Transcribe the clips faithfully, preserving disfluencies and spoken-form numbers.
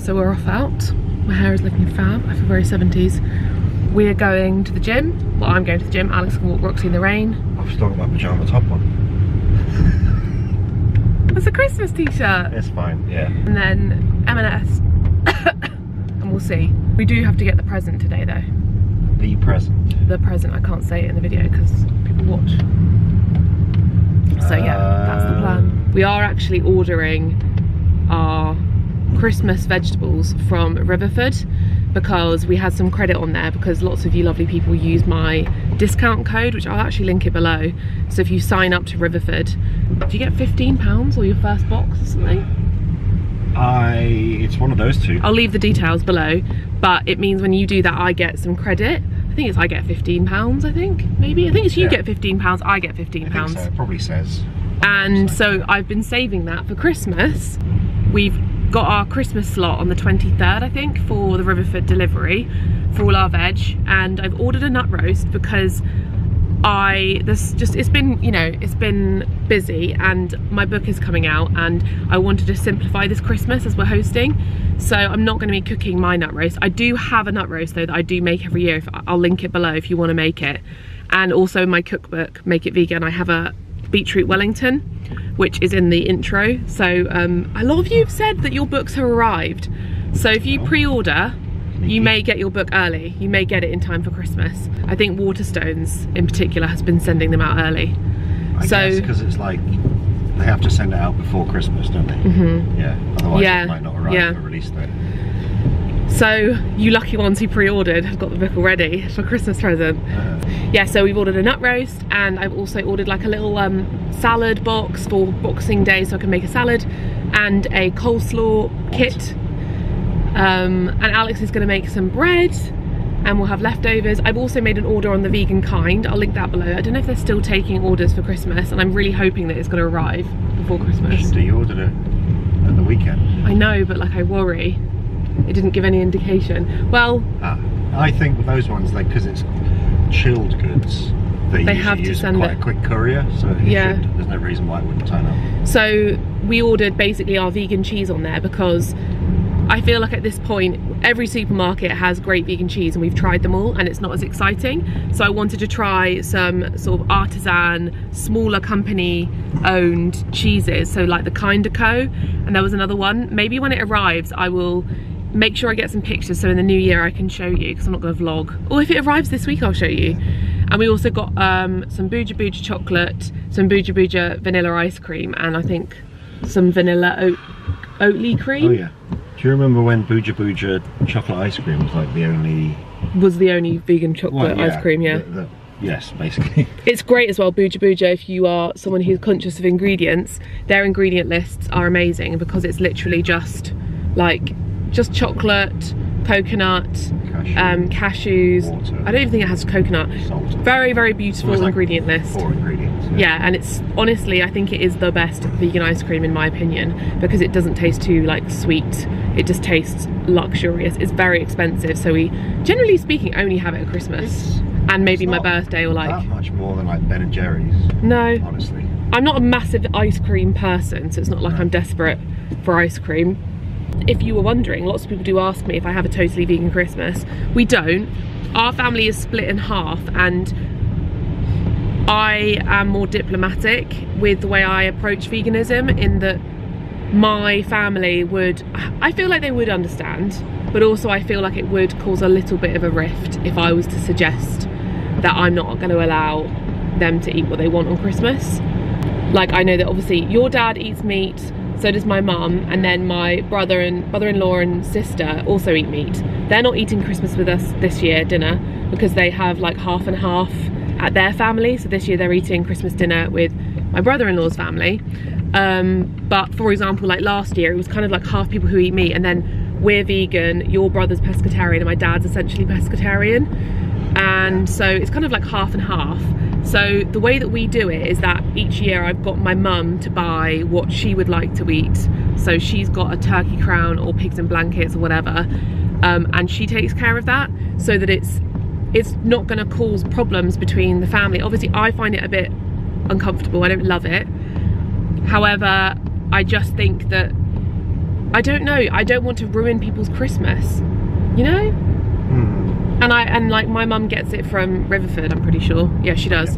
So we're off out. My hair is looking fab. I feel very seventies. We are going to the gym. Well, I'm going to the gym. Alex can walk Roxy in the rain. I've still got my pyjama top on. It's a Christmas t-shirt. It's fine, yeah. And then M and S. And we'll see. We do have to get the present today though. The present? The present. I can't say it in the video because people watch. So yeah, uh... that's the plan. We are actually ordering our Christmas vegetables from Riverford because we had some credit on there because lots of you lovely people use my discount code, which I'll actually link it below. So if you sign up to Riverford, do you get fifteen pounds or your first box or something? I it's one of those two. I'll leave the details below, but it means when you do that I get some credit. I think it's I get fifteen pounds, I think, maybe. I think it's you yeah. get fifteen pounds, I get fifteen pounds. So. It probably says. And so I've been saving that for Christmas. We've got our Christmas slot on the twenty-third, I think, for the Riverford delivery for all our veg, and I've ordered a nut roast because I this just it's been you know it's been busy and my book is coming out and I wanted to simplify this Christmas as we're hosting, so I'm not going to be cooking my nut roast. I do have a nut roast though that I do make every year. If, I'll link it below if you want to make it, and also in my cookbook Make It Vegan I have a beetroot Wellington, which is in the intro. So um, a lot of you have said that your books have arrived. So if you pre-order, you may get your book early. You may get it in time for Christmas. I think Waterstones in particular has been sending them out early. I so, guess because it's like they have to send it out before Christmas, don't they? Mm-hmm. Yeah, otherwise yeah, it might not arrive yeah. for release date. So you lucky ones who pre-ordered have got the book already for Christmas present. Uh, yeah, so we've ordered a nut roast, and I've also ordered like a little um, salad box for Boxing Day so I can make a salad, and a coleslaw what? kit. Um, and Alex is gonna make some bread and we'll have leftovers. I've also made an order on the vegan kind. I'll link that below. I don't know if they're still taking orders for Christmas, and I'm really hoping that it's gonna arrive before Christmas. You ordered it at the weekend. I know, but like I worry. It didn't give any indication. Well, ah, I think with those ones, like because it's chilled goods, they, they have to send quite it. a quick courier, so it yeah. should, there's no reason why it wouldn't turn up. So we ordered basically our vegan cheese on there because I feel like at this point every supermarket has great vegan cheese and we've tried them all and it's not as exciting. So I wanted to try some sort of artisan, smaller company owned cheeses. So like the Kinda Co, and there was another one. Maybe when it arrives, I will make sure I get some pictures so in the new year I can show you, because I'm not going to vlog. Or if it arrives this week I'll show you. And we also got um, some Booja Booja chocolate, some Booja Booja vanilla ice cream, and I think some vanilla oat Oatly cream. Oh yeah. Do you remember when Booja Booja chocolate ice cream was like the only... Was the only vegan chocolate well, yeah, ice cream, yeah. The, the, yes, basically. It's great as well, Booja Booja, if you are someone who's conscious of ingredients. Their ingredient lists are amazing because it's literally just like... just chocolate, coconut, Cashew, um, cashews. Water, I don't even think it has coconut. Salt. Very, very beautiful like ingredient list. Four ingredients. Yeah. yeah, and it's honestly, I think it is the best vegan ice cream in my opinion because it doesn't taste too like sweet. It just tastes luxurious. It's very expensive, so we, generally speaking, only have it at Christmas it's, and maybe my birthday or like. Not much more than like Ben and Jerry's. No, honestly. I'm not a massive ice cream person, so it's not like no. I'm desperate for ice cream. if you were wondering, lots of people do ask me if I have a totally vegan Christmas. We don't. Our family is split in half, and I am more diplomatic with the way I approach veganism, in that my family would, I feel like they would understand, but also I feel like it would cause a little bit of a rift if I was to suggest that I'm not going to allow them to eat what they want on Christmas. Like, I know that obviously your dad eats meat, so does my mum, and then my brother and brother-in-law and sister also eat meat. They're not eating Christmas with us this year, dinner, because they have like half and half at their family. So this year they're eating Christmas dinner with my brother-in-law's family. Um, but for example, like last year, it was kind of like half people who eat meat, and then we're vegan, your brother's pescatarian, and my dad's essentially pescatarian. And so it's kind of like half and half. So the way that we do it is that each year I've got my mum to buy what she would like to eat. So she's got a turkey crown or pigs in blankets or whatever, um, and she takes care of that, so that it's it's not going to cause problems between the family. Obviously I find it a bit uncomfortable, I don't love it. However, I just think that, I don't know, I don't want to ruin people's Christmas, you know? And I and like my mum gets it from Riverford, I'm pretty sure. Yeah, she does.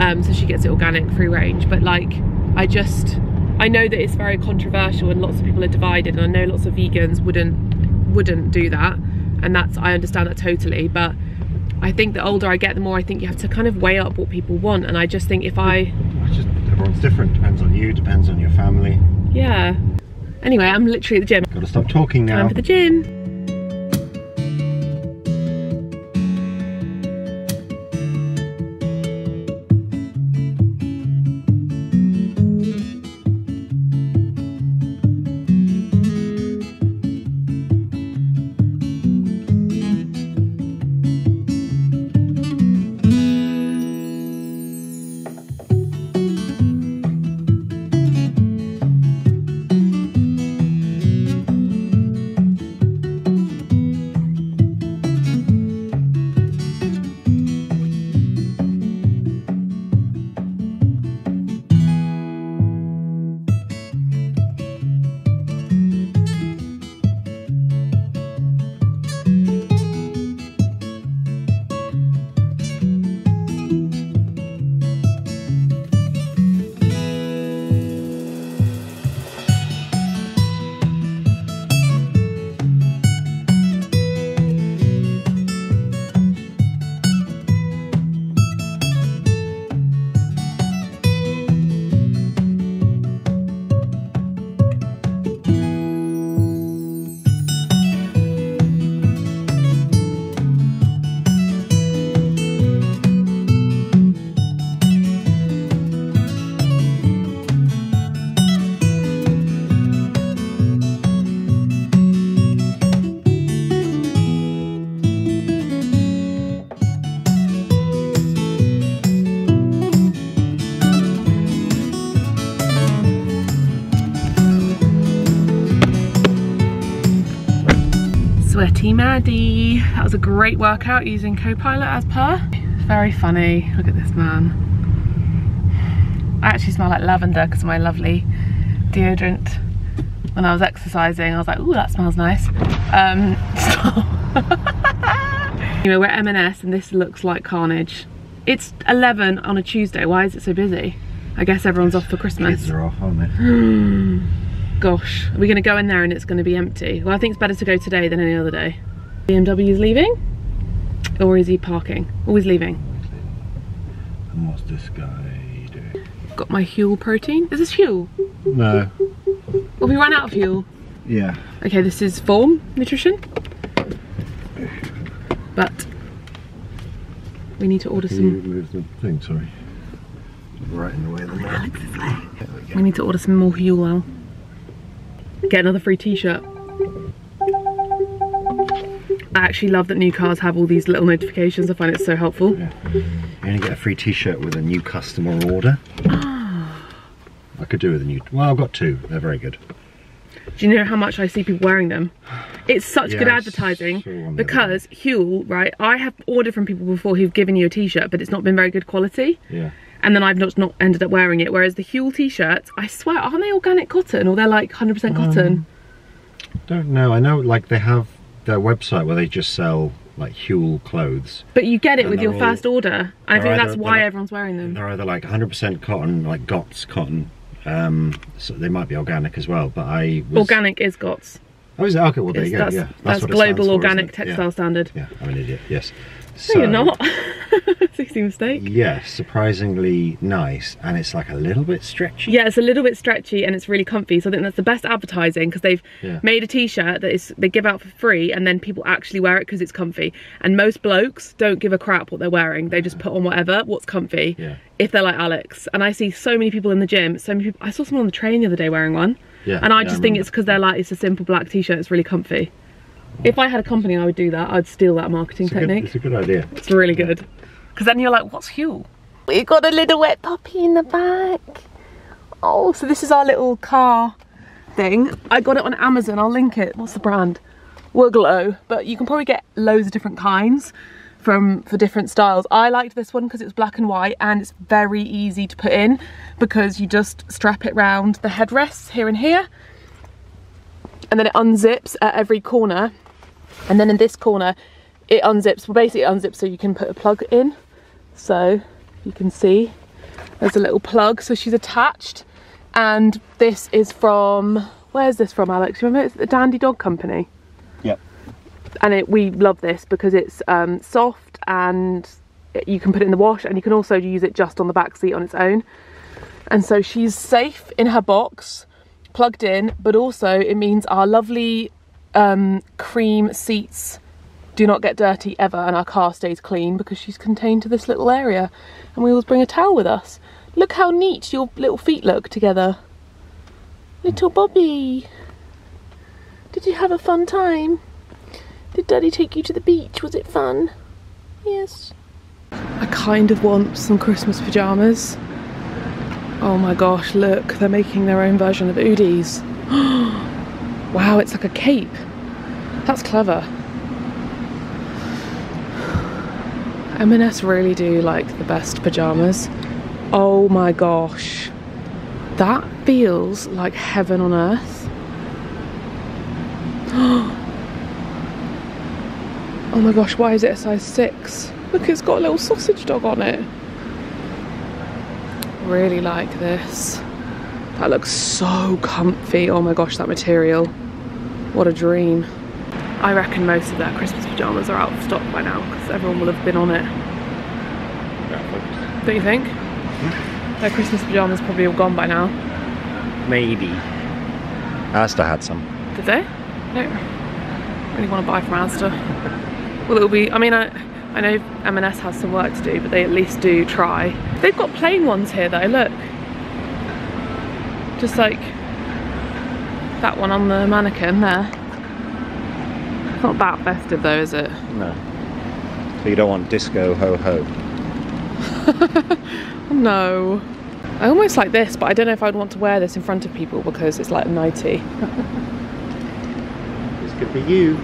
Um, so she gets it organic, free range. But like, I just, I know that it's very controversial and lots of people are divided, and I know lots of vegans wouldn't wouldn't do that. And that's, I understand that totally. But I think the older I get, the more I think you have to kind of weigh up what people want. And I just think if I, I just, everyone's different. Depends on you. Depends on your family. Yeah. Anyway, I'm literally at the gym. Gotta stop talking now. Time for the gym. Sweaty Maddie. That was a great workout using Copilot as per. Very funny. Look at this man. I actually smell like lavender because of my lovely deodorant. When I was exercising, I was like, ooh, that smells nice. Um, anyway, we're at M and S and this looks like carnage. It's eleven on a Tuesday. Why is it so busy? I guess everyone's off for Christmas. Kids are off, aren't they? Gosh, are we gonna go in there and it's gonna be empty? Well, I think it's better to go today than any other day. B M W's leaving? Or is he parking? Always leaving. And what's this guy doing? Got my Huel protein. Is this Huel? No. Well, we ran out of Huel. Yeah. Okay, this is Form Nutrition. But we need to order Can some. You move the thing, sorry. Right in the way of the Alex is late. There we go. We need to order some more Huel. Get another free t-shirt. I actually love that new cars have all these little notifications. I find it so helpful. Yeah. You're gonna get a free t-shirt with a new customer order. I could do with a new, well, I've got two, they're very good. Do you know how much I see people wearing them? It's such yeah, good advertising, because Huel, right, I have ordered from people before who've given you a t-shirt, but it's not been very good quality. Yeah. And then I've not, not ended up wearing it. Whereas the Huel t-shirts, I swear, aren't they organic cotton? Or they're like one hundred percent cotton? Um, don't know. I know, like, they have their website where they just sell, like, Huel clothes. But you get it with your all, first order. I think either, that's why everyone's wearing them. They're either, like, one hundred percent cotton, like, GOTS cotton. Um, so they might be organic as well, but I was... Organic is GOTS. Oh, is it? Okay, well, there you go, yeah. That's, that's global organic textile standard. Yeah, I'm an idiot, yes. So, no, you're not. It's an easy mistake. Yeah, surprisingly nice, and it's like a little bit stretchy. Yeah, it's a little bit stretchy, and it's really comfy. So I think that's the best advertising, because they've yeah. made a T-shirt that is they give out for free, and then people actually wear it because it's comfy. And most blokes don't give a crap what they're wearing; they yeah. just put on whatever, what's comfy. Yeah. If they're like Alex, and I see so many people in the gym, so many people. I saw someone on the train the other day wearing one, yeah, and I yeah, just I think it's because they're like it's a simple black T-shirt, it's really comfy. If I had a company, I would do that. I'd steal that marketing it's technique. Good, it's a good idea. It's really good. Because then you're like, what's Huel? We've got a little wet puppy in the back. Oh, so this is our little car thing. I got it on Amazon. I'll link it. What's the brand? Woggleo. But you can probably get loads of different kinds from for different styles. I liked this one because it's black and white, and it's very easy to put in because you just strap it round the headrests here and here. And then it unzips at every corner. And then in this corner, it unzips, well basically it unzips so you can put a plug in. So you can see there's a little plug, so she's attached. And this is from, where's this from, Alex? You remember it's the Dandy Dog Company? Yep. And it, we love this because it's um, soft, and you can put it in the wash, and you can also use it just on the back seat on its own. And so she's safe in her box, plugged in, but also it means our lovely um, cream seats do not get dirty ever, and our car stays clean because she's contained to this little area, and we always bring a towel with us. Look how neat your little feet look together. Little Bobby, did you have a fun time? Did Daddy take you to the beach? Was it fun? Yes. I kind of want some Christmas pyjamas. Oh my gosh, look, they're making their own version of Udi's. Wow, it's like a cape. That's clever. M and S really do like the best pyjamas. Oh my gosh. That feels like heaven on earth. Oh my gosh, why is it a size six? Look, it's got a little sausage dog on it. Really like this. That looks so comfy. Oh my gosh, that material. What a dream. I reckon most of their Christmas pyjamas are out of stock by now because everyone will have been on it. Yeah, don't you think? Hmm? Their Christmas pyjamas probably all gone by now. Maybe. Asda had some. Did they? No. I really want to buy from Asda. Well, it'll be, I mean, I, I know M and S has some work to do, but they at least do try. They've got plain ones here though, look. Just like that one on the mannequin there. Not that festive though, is it? No. So you don't want disco ho-ho? No. I almost like this, but I don't know if I'd want to wear this in front of people because it's like a nightie. This could be you.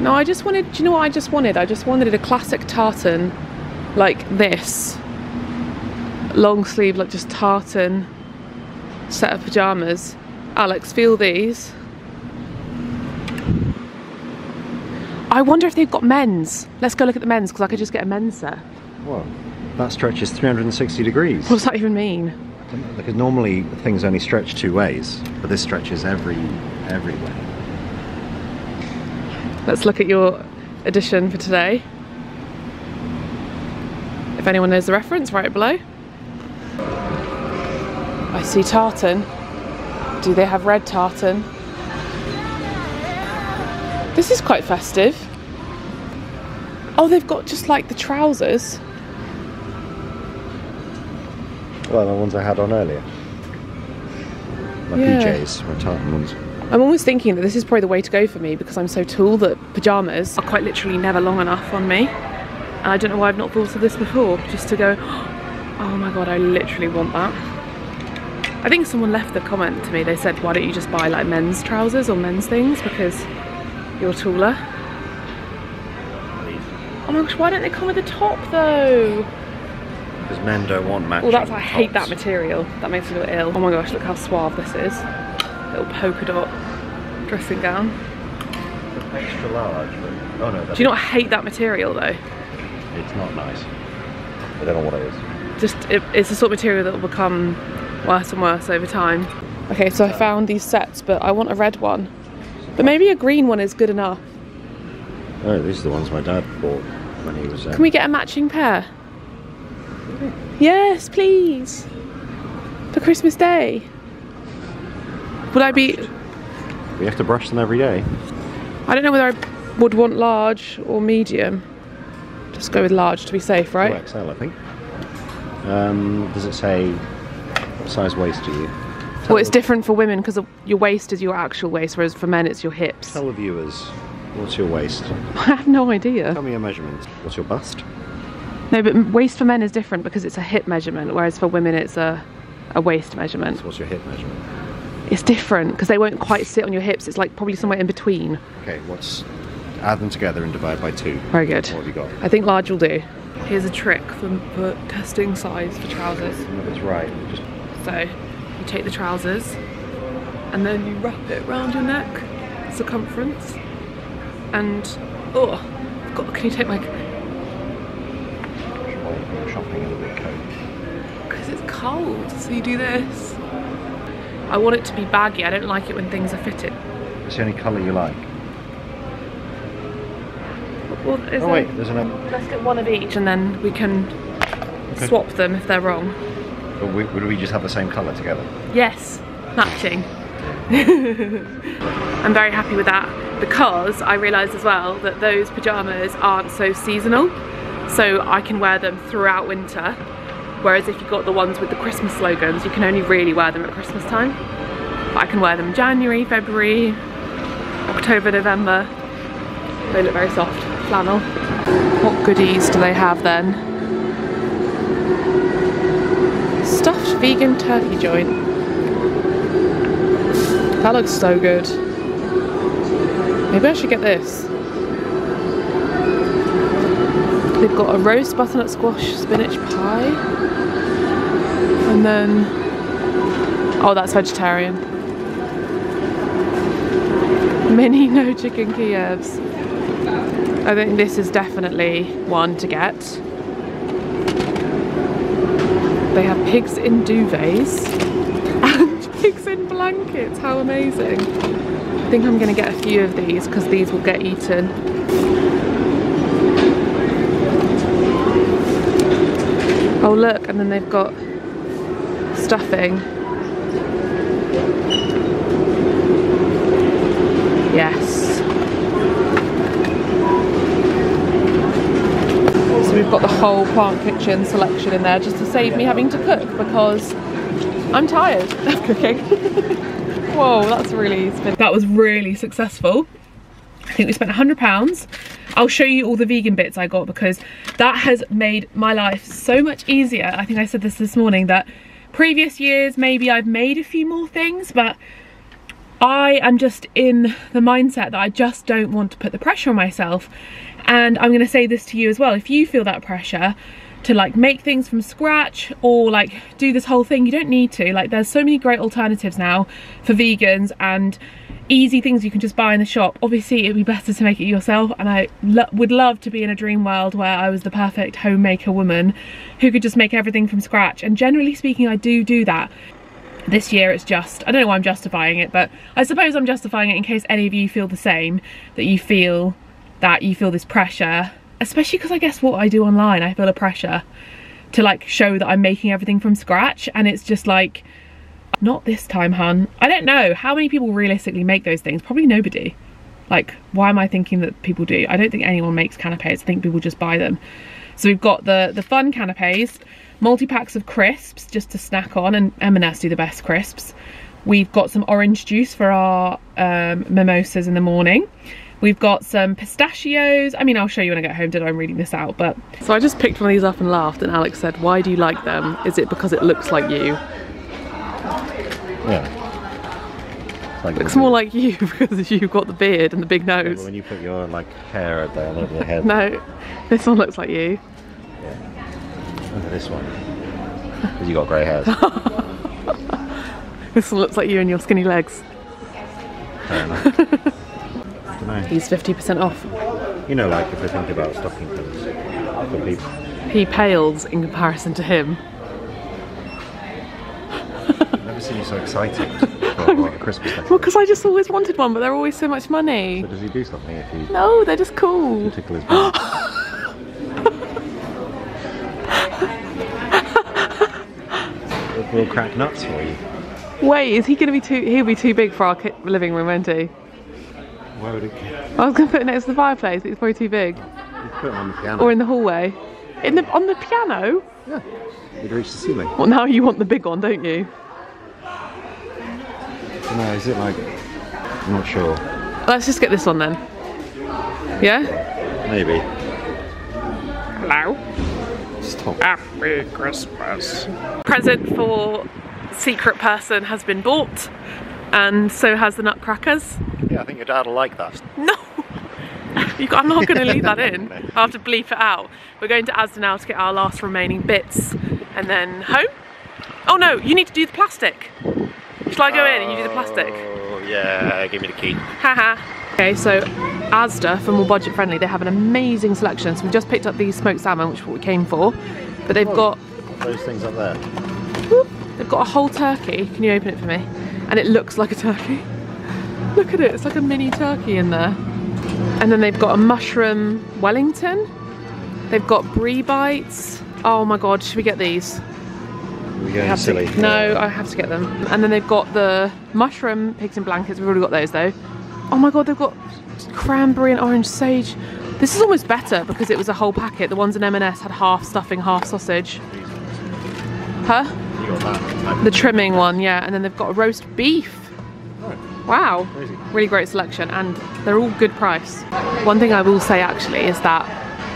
No, I just wanted, do you know what I just wanted? I just wanted a classic tartan like this. Long sleeve, like just tartan set of pyjamas. Alex, feel these. I wonder if they've got men's. Let's go look at the men's, because I could just get a men's set. Well, that stretches three hundred sixty degrees. What does that even mean? I don't know, because normally things only stretch two ways, but this stretches every, every way. Let's look at your edition for today. If anyone knows the reference, write it below. I see tartan. Do they have red tartan? This is quite festive. Oh, they've got just like the trousers. Well, the ones I had on earlier. My yeah. P Js were tartan ones. I'm always thinking that this is probably the way to go for me because I'm so tall that pyjamas are quite literally never long enough on me. And I don't know why I've not thought of this before, just to go, oh my god, I literally want that. I think someone left the comment to me, they said, why don't you just buy like men's trousers or men's things because you're taller. Oh my gosh, why don't they come with a top though? Because men don't want matching. Well, that's I hate tops. That material. That makes me feel ill. Oh my gosh, look how suave this is. Little polka dot. dressing gown. It's extra large, but oh no. Do you not hate that material though? It's not nice. I don't know what it is. Just it, it's the sort of material that will become worse and worse over time. Okay, so I found these sets, but I want a red one. But maybe a green one is good enough. Oh, these are the ones my dad bought when he was. Um... Can we get a matching pair? Okay. Yes, please. For Christmas Day. Would I be? We have to brush them every day. I don't know whether I would want large or medium. Just go with large to be safe, right? Oh, X L, I think. Um, does it say what size waist do you? Tell well, it's different for women because your waist is your actual waist, whereas for men it's your hips. Tell the viewers, what's your waist? I have no idea. Tell me your measurements. What's your bust? No, but waist for men is different because it's a hip measurement, whereas for women it's a, a waist measurement. So what's your hip measurement? It's different because they won't quite sit on your hips. It's like probably somewhere in between. Okay, what's... add them together and divide by two. Very good. What have you got? I think large will do. Here's a trick for, for testing size for trousers. That's right. Just... So you take the trousers and then you wrap it around your neck, circumference, and oh, God, can you take my shopping in a big coat? Because it's cold, so you do this. I want it to be baggy. I don't like it when things are fitted. It's the only colour you like. Well, is oh wait, there's an... Let's get one of each and then we can okay. swap them if they're wrong. But we, would we just have the same colour together? Yes, matching. I'm very happy with that because I realised as well that those pyjamas aren't so seasonal, so I can wear them throughout winter, whereas if you've got the ones with the Christmas slogans, you can only really wear them at Christmas time. But I can wear them January, February, October, November. They look very soft. Flannel. What goodies do they have then? Stuffed vegan turkey joint. That looks so good. Maybe I should get this. They've got a roast butternut squash spinach pie. And then... oh, that's vegetarian. Mini no chicken Kievs. I think this is definitely one to get. They have pigs in duvets and pigs in blankets. How amazing. I think I'm going to get a few of these because these will get eaten. Oh look, and then they've got stuffing. Yes. We've got the whole Plant Kitchen selection in there just to save me having to cook because I'm tired of cooking. Whoa, that's really spinning. That was really successful. I think we spent one hundred pounds. I'll show you all the vegan bits I got because that has made my life so much easier. I think I said this this morning that previous years maybe I've made a few more things, but I am just in the mindset that I just don't want to put the pressure on myself. And I'm going to say this to you as well, if you feel that pressure to like make things from scratch or like do this whole thing, you don't need to. Like there's so many great alternatives now for vegans and easy things you can just buy in the shop. Obviously it'd be better to make it yourself, and I lo would love to be in a dream world where I was the perfect homemaker woman who could just make everything from scratch, and generally speaking I do do that. This year it's just, I don't know why I'm justifying it, but I suppose I'm justifying it in case any of you feel the same, that you feel that you feel this pressure, especially because I guess what I do online, I feel a pressure to like show that I'm making everything from scratch, and it's just like, not this time, hun. I don't know how many people realistically make those things. Probably nobody. Like, why am I thinking that people do? I don't think anyone makes canapes. I think people just buy them. So we've got the the fun canapes, multi-packs of crisps just to snack on, and M and S do the best crisps. We've got some orange juice for our um, mimosas in the morning. We've got some pistachios. I mean, I'll show you when I get home, did I? I'm reading this out, but... So I just picked one of these up and laughed, and Alex said, why do you like them? Is it because it looks like you? Yeah. Like it looks more like you because you've got the beard and the big nose. Yeah, but when you put your, like, hair out there over the head. No, this one looks like you. Yeah. Look at this one. Because you got grey hairs. This one looks like you and your skinny legs. Fair enough. I don't know. He's fifty percent off. You know, like if I think about stocking fillers for people. He pales in comparison to him. I've never seen you so excited for like a Christmas decoration. Well, because I just always wanted one, but they're always so much money. So does he do something if he... No, they're just cool. Tickle his We'll crack nuts for you. Wait, is he going to be too... He'll be too big for our living room, won't he? Why would it... I was going to put it next to the fireplace, but it's probably too big. You put it on the piano. Or in the hallway. In the, on the piano? Yeah. You'd reach the ceiling. Well, now you want the big one, don't you? I don't know, is it like... I'm not sure. Let's just get this one then. Yeah? Maybe. Hello? Stop. Happy Christmas. Present for secret person has been bought, and so has the nutcrackers. Yeah, I think your dad'll like that. No! I'm not going to leave that in. I'll have to bleep it out. We're going to Asda now to get our last remaining bits and then home. Oh no, you need to do the plastic. Shall I go oh, in and you do the plastic? Oh yeah, give me the key. Haha. Okay, so Asda, for more budget friendly, they have an amazing selection. So we just picked up these smoked salmon, which is what we came for. But they've oh, got... Those things up there. Whoop, they've got a whole turkey. Can you open it for me? And it looks like a turkey. Look at it, it's like a mini turkey in there. And then they've got a mushroom Wellington. They've got brie bites. Oh my god, should we get these? We're going silly. To, no, I have to get them. And then they've got the mushroom pigs in blankets. We've already got those though. Oh my god, they've got cranberry and orange sage. This is almost better because it was a whole packet. The ones in M and S had half stuffing, half sausage. Huh? You got that. The trimming one, yeah. And then they've got a roast beef. Wow, crazy. Really great selection, and they're all good price. One thing I will say actually is that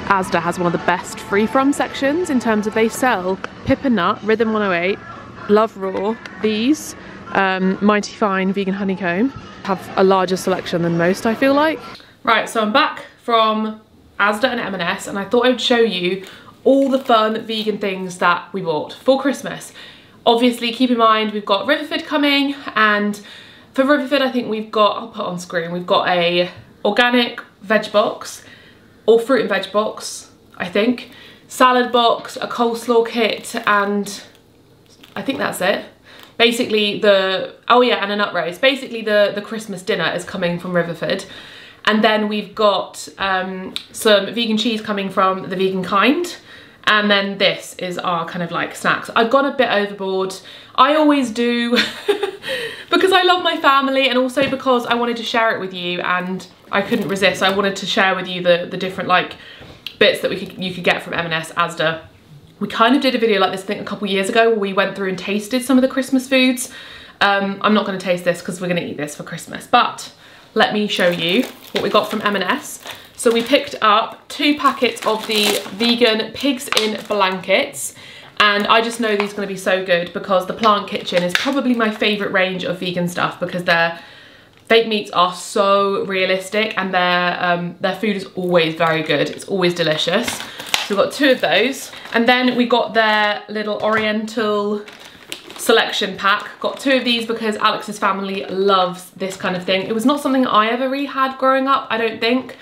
Asda has one of the best free from sections in terms of they sell Pippa Nut, Rhythm one oh eight, Love Raw, these, um, Mighty Fine Vegan Honeycomb, have a larger selection than most I feel like. Right, so I'm back from Asda and M and S, and I thought I'd show you all the fun vegan things that we bought for Christmas. Obviously keep in mind we've got Riverford coming, and for Riverford, I think we've got, I'll put on screen, we've got a organic veg box, or fruit and veg box, I think, salad box, a coleslaw kit, and I think that's it. Basically the, oh yeah, and a nut roast. Basically the, the Christmas dinner is coming from Riverford. And then we've got um, some vegan cheese coming from The Vegan Kind. And then this is our kind of like snacks. I've gone a bit overboard. I always do because I love my family, and also because I wanted to share it with you and I couldn't resist. I wanted to share with you the, the different like bits that we could, you could get from M and S, Asda. We kind of did a video like this thing a couple years ago where we went through and tasted some of the Christmas foods. Um, I'm not gonna taste this because we're gonna eat this for Christmas, but let me show you what we got from M and S. So we picked up two packets of the vegan pigs in blankets, and I just know these are going to be so good because the Plant Kitchen is probably my favourite range of vegan stuff because their fake meats are so realistic, and their um, their food is always very good. It's always delicious. So we've got two of those, and then we got their little Oriental selection pack. Got two of these because Alex's family loves this kind of thing. It was not something I ever really had growing up, I don't think.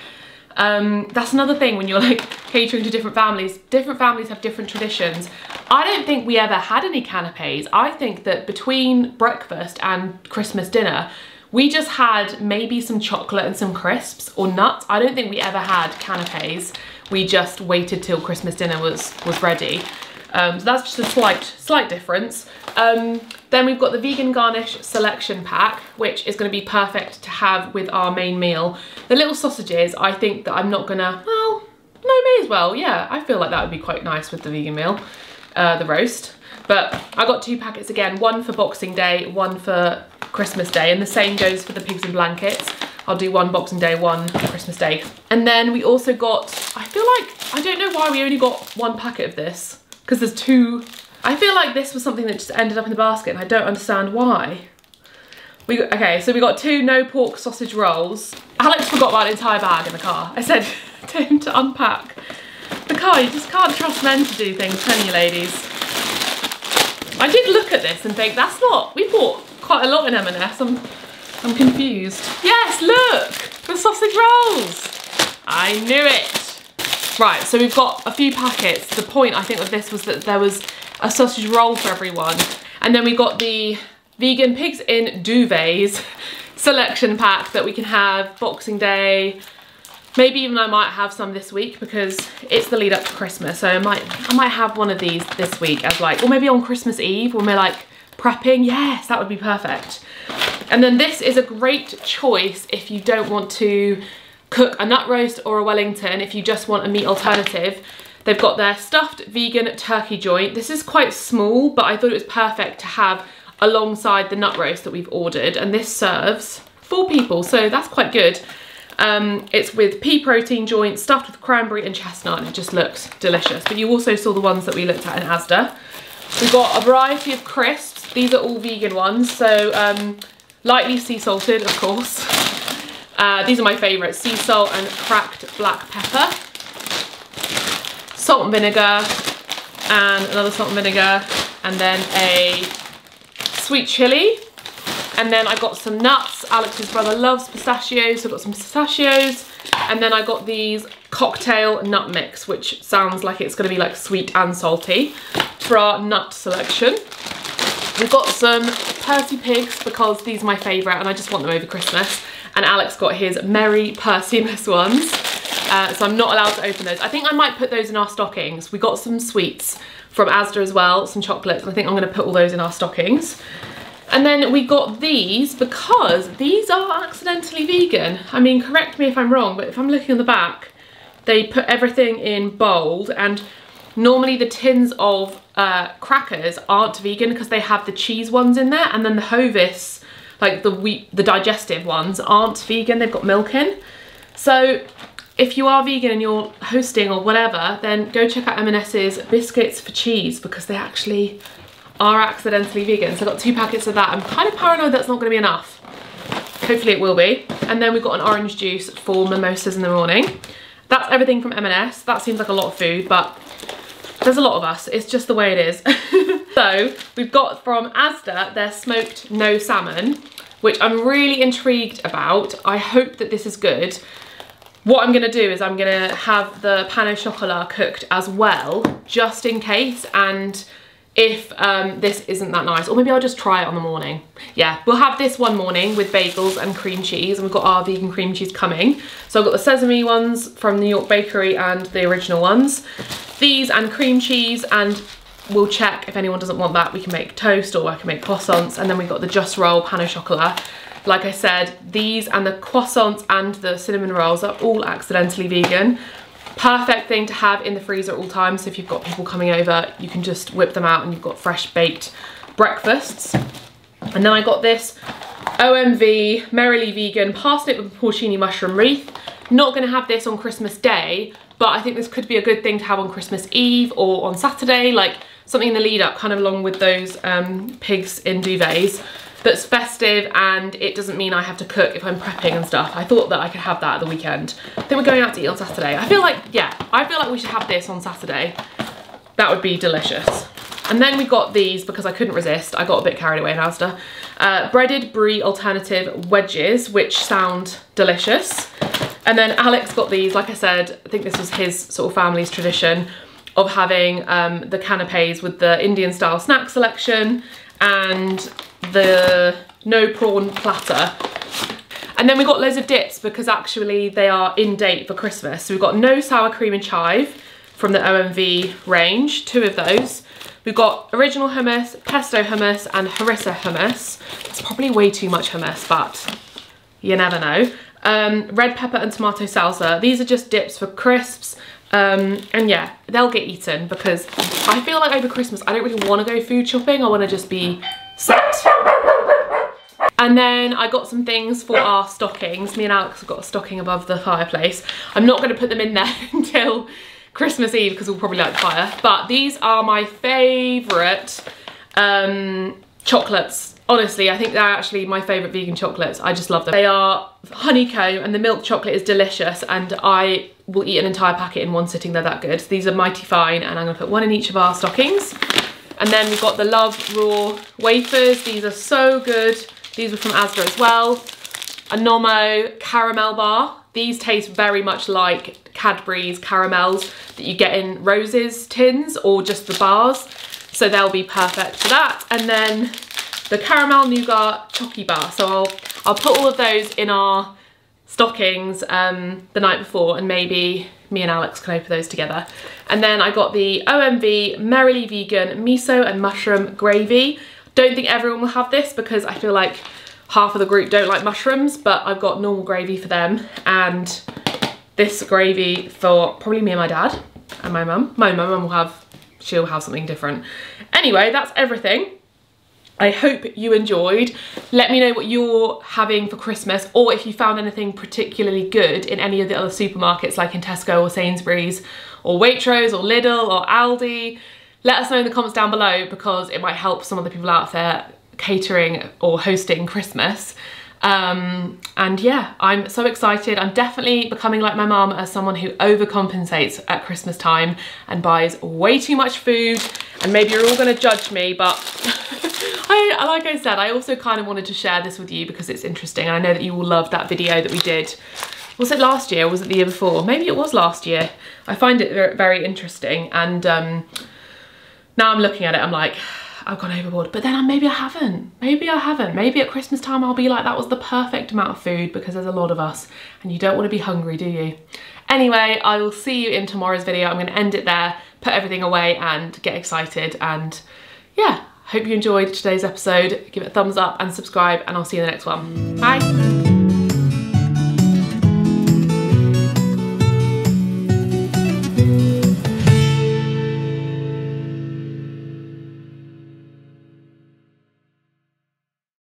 Um, that's another thing when you're like catering to different families. Different families have different traditions. I don't think we ever had any canapes. I think that between breakfast and Christmas dinner, we just had maybe some chocolate and some crisps or nuts. I don't think we ever had canapes. We just waited till Christmas dinner was, was ready. Um, so that's just a slight, slight difference. Um, then we've got the vegan garnish selection pack, which is going to be perfect to have with our main meal. The little sausages, I think that I'm not gonna, well, no, may as well. Yeah, I feel like that would be quite nice with the vegan meal, uh, the roast. But I got two packets again, one for Boxing Day, one for Christmas Day, and the same goes for the pigs in blankets. I'll do one Boxing Day, one Christmas Day. And then we also got, I feel like, I don't know why we only got one packet of this. Because there's two, I feel like this was something that just ended up in the basket and I don't understand why. We Okay, so we got two no pork sausage rolls. Alex forgot about an entire bag in the car. I said to him to unpack the car. You just can't trust men to do things, can you, ladies? I did look at this and think, that's not, we bought quite a lot in M and S. I'm I'm confused. Yes, look, the sausage rolls. I knew it. Right, so we've got a few packets. The point I think of this was that there was a sausage roll for everyone. And then we got the vegan pigs in duvets selection pack that we can have Boxing Day. Maybe even I might have some this week because it's the lead up to Christmas. So I might, I might have one of these this week as like, or maybe on Christmas Eve when we're like prepping. Yes, that would be perfect. And then this is a great choice if you don't want to cook a nut roast or a Wellington, if you just want a meat alternative. They've got their stuffed vegan turkey joint. This is quite small, but I thought it was perfect to have alongside the nut roast that we've ordered. And this serves four people, so that's quite good. Um, it's with pea protein joint, stuffed with cranberry and chestnut, and it just looks delicious. But you also saw the ones that we looked at in Asda. We've got a variety of crisps. These are all vegan ones, so um, lightly sea salted, of course. Uh, these are my favourites, sea salt and cracked black pepper. Salt and vinegar, and another salt and vinegar, and then a sweet chilli. And then I got some nuts. Alex's brother loves pistachios, so I got some pistachios. And then I got these cocktail nut mix, which sounds like it's gonna be like sweet and salty for our nut selection. We've got some Percy Pigs because these are my favourite and I just want them over Christmas. And Alex got his Merry Percymas ones. Uh, so I'm not allowed to open those. I think I might put those in our stockings. We got some sweets from Asda as well, some chocolates. I think I'm gonna put all those in our stockings. And then we got these because these are accidentally vegan. I mean, correct me if I'm wrong, but if I'm looking on the back, they put everything in bold, and normally the tins of uh, crackers aren't vegan because they have the cheese ones in there, and then the Hovis, like the wheat, the digestive ones aren't vegan, they've got milk in. So, if you are vegan and you're hosting or whatever, then go check out M and S's biscuits for cheese because they actually are accidentally vegan. So I got two packets of that. I'm kind of paranoid that's not gonna be enough. Hopefully it will be. And then we've got an orange juice for mimosas in the morning. That's everything from M and S. That seems like a lot of food, but there's a lot of us. It's just the way it is. So we've got from Asda their smoked no salmon, which I'm really intrigued about. I hope that this is good. What I'm gonna do is I'm gonna have the pan au chocolat cooked as well, just in case, and if um, this isn't that nice, or maybe I'll just try it on the morning. Yeah, we'll have this one morning with bagels and cream cheese, and we've got our vegan cream cheese coming. So I've got the sesame ones from New York Bakery and the original ones. These and cream cheese, and we'll check if anyone doesn't want that, we can make toast or I can make croissants, and then we've got the Just Roll pan au chocolat. Like I said, these and the croissants and the cinnamon rolls are all accidentally vegan. Perfect thing to have in the freezer at all times. So if you've got people coming over, you can just whip them out and you've got fresh baked breakfasts. And then I got this O M V Merrily Vegan parsnip with porcini mushroom wreath. Not gonna have this on Christmas Day, but I think this could be a good thing to have on Christmas Eve or on Saturday, like something in the lead up, kind of along with those um, pigs in duvets. That's festive, and it doesn't mean I have to cook if I'm prepping and stuff. I thought that I could have that at the weekend. I think we're going out to eat on Saturday. I feel like, yeah, I feel like we should have this on Saturday. That would be delicious. And then we got these because I couldn't resist. I got a bit carried away in Asda. Uh, breaded brie alternative wedges, which sound delicious. And then Alex got these, like I said, I think this was his sort of family's tradition of having um, the canapes with the Indian style snack selection and the no prawn platter. And then we got loads of dips because actually they are in date for Christmas. So we've got no sour cream and chive from the O M V range, two of those. We've got original hummus, pesto hummus, and harissa hummus. It's probably way too much hummus, but you never know. Um, red pepper and tomato salsa. These are just dips for crisps. Um, and yeah, they'll get eaten because I feel like over Christmas, I don't really want to go food shopping. I want to just be set. And then I got some things for our stockings. Me and Alex have got a stocking above the fireplace. I'm not going to put them in there until Christmas Eve because we'll probably light the fire. But these are my favourite um, chocolates. Honestly, I think they're actually my favourite vegan chocolates. I just love them. They are honeycomb and the milk chocolate is delicious, and I will eat an entire packet in one sitting. They're that good. These are Mighty Fine, and I'm going to put one in each of our stockings. And then we've got the Love Raw wafers. These are so good. These were from Asda as well. Anomo caramel bar. These taste very much like Cadbury's caramels that you get in Rose's tins or just the bars. So they'll be perfect for that. And then the caramel nougat Chokie bar. So I'll, I'll put all of those in our stockings um, the night before, and maybe me and Alex can open those together. And then I got the O M V Merrily Vegan Miso and Mushroom Gravy. Don't think everyone will have this because I feel like half of the group don't like mushrooms, but I've got normal gravy for them and this gravy for probably me and my dad and my mum. My mum will have, she'll have something different. Anyway, that's everything. I hope you enjoyed. Let me know what you're having for Christmas, or if you found anything particularly good in any of the other supermarkets like in Tesco or Sainsbury's or Waitrose or Lidl or Aldi. Let us know in the comments down below because it might help some of the people out there catering or hosting Christmas. Um, and yeah, I'm so excited. I'm definitely becoming like my mum as someone who overcompensates at Christmas time and buys way too much food. And maybe you're all gonna judge me, but I, like I said, I also kind of wanted to share this with you because it's interesting. And I know that you will love that video that we did. Was it last year or was it the year before? Maybe it was last year. I find it very interesting. And um, now I'm looking at it, I'm like, I've gone overboard, but then I, maybe I haven't. Maybe I haven't. Maybe at Christmas time I'll be like, that was the perfect amount of food because there's a lot of us and you don't want to be hungry, do you? Anyway, I will see you in tomorrow's video. I'm going to end it there, put everything away and get excited. And yeah, hope you enjoyed today's episode. Give it a thumbs up and subscribe and I'll see you in the next one. Bye.